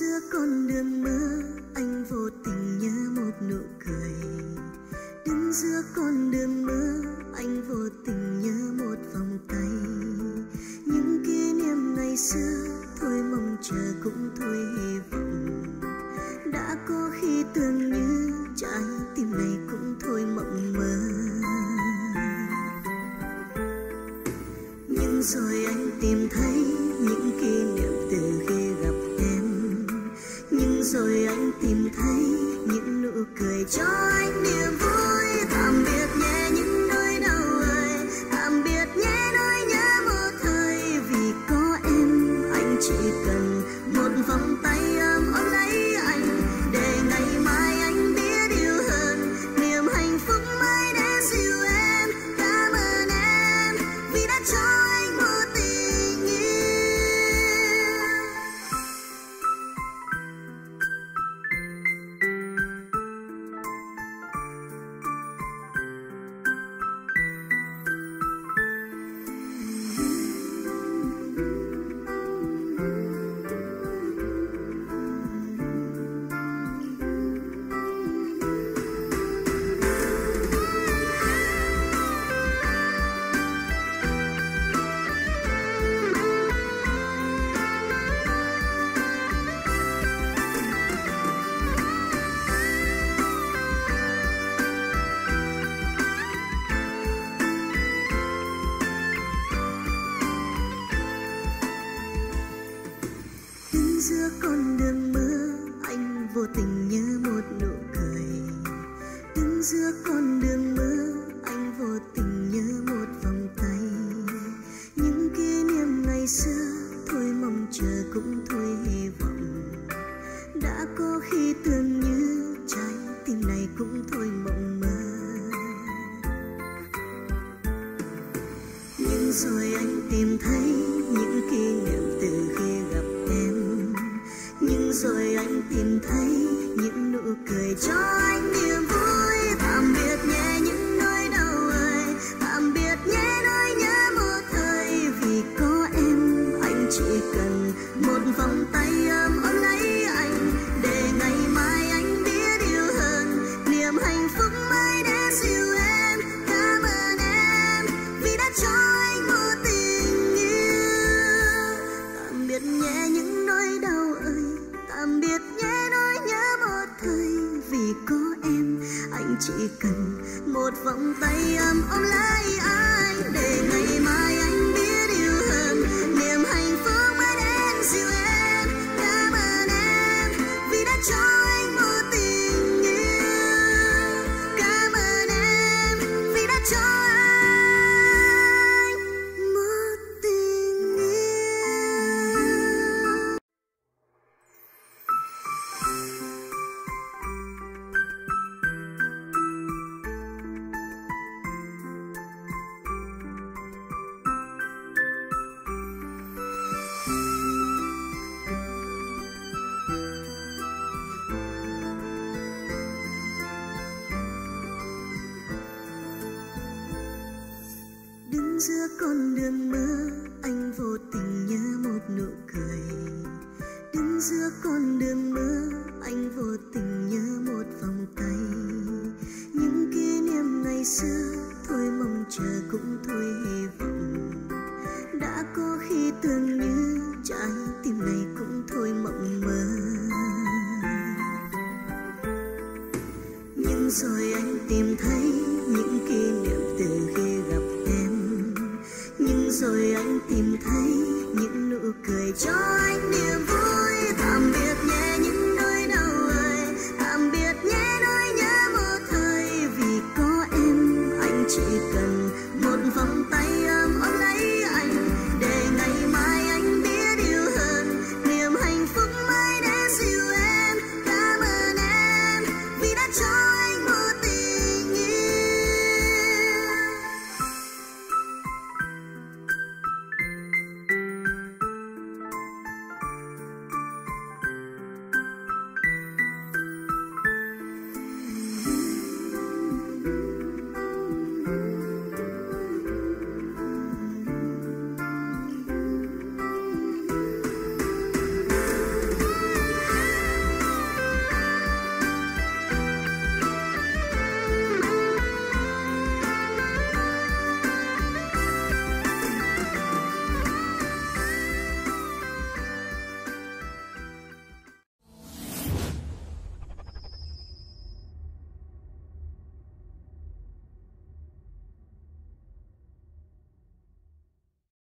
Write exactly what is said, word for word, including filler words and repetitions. giữa con đường mưa, anh vô tình nhớ một nụ cười. Đứng giữa con đường mưa, anh vô tình nhớ một vòng tay. Những kỷ niệm ngày xưa thôi mong chờ cũng thôi hy vọng. Đã có khi tưởng như trái tim này cũng thôi mộng mơ. Nhưng rồi anh tìm thấy những kỷ niệm từ khi gặp em. Nhưng rồi anh tìm thấy những nụ cười cho anh niềm vui. Tạm biệt nhé những nỗi đau ơi, tạm biệt nhé nỗi nhớ một thời. Vì có em, anh chỉ cần một vòng tay ấm ấm lấy anh. Để ngày mai anh biết yêu hơn, niềm hạnh phúc mãi đến dịu em. Cảm ơn em vì đã cho anh một tình yêu. Giữa con đường mưa, anh vô tình nhớ một nụ cười. Đứng giữa con đường mưa, anh vô tình nhớ một vòng tay. Những kỷ niệm ngày xưa thôi mong chờ cũng thôi hy vọng. Đã có khi tưởng như trái tim này cũng thôi mộng mơ. Nhưng rồi anh tìm thấy những kỷ niệm từ khi gặp em. Nhưng rồi anh tìm thấy những nụ cười cho anh niềm vui. Tạm biệt nhé những nỗi đau ơi, tạm biệt nhé nỗi nhớ một thời. Vì có em, anh chỉ cần một vòng tay ấm ấm lấy anh. Để ngày mai anh biết yêu hơn, niềm hạnh phúc mãi đến dịu em. Cảm ơn em vì đã cho anh một tình yêu. Tạm biệt nhé những nỗi đau ơi, tạm biệt nhé nỗi nhớ một thời. Vì có em, anh chỉ cần một vòng tay ấm ôm lấy anh. Để ngày mai anh biết yêu hơn, niềm hạnh phúc mãi đến dịu em. Cảm ơn em vì đã cho anh một tình yêu. Cảm ơn em vì đã cho anh một tình yêu. Đứng giữa con đường mưa, anh vô tình nhớ một nụ cười. Đứng giữa con đường mưa, anh vô tình nhớ một vòng tay. Những kỷ niệm ngày xưa thôi mong chờ cũng thôi hy vọng. Đã có khi tưởng như trái tim này cũng thôi mộng mơ. Nhưng rồi anh tìm thấy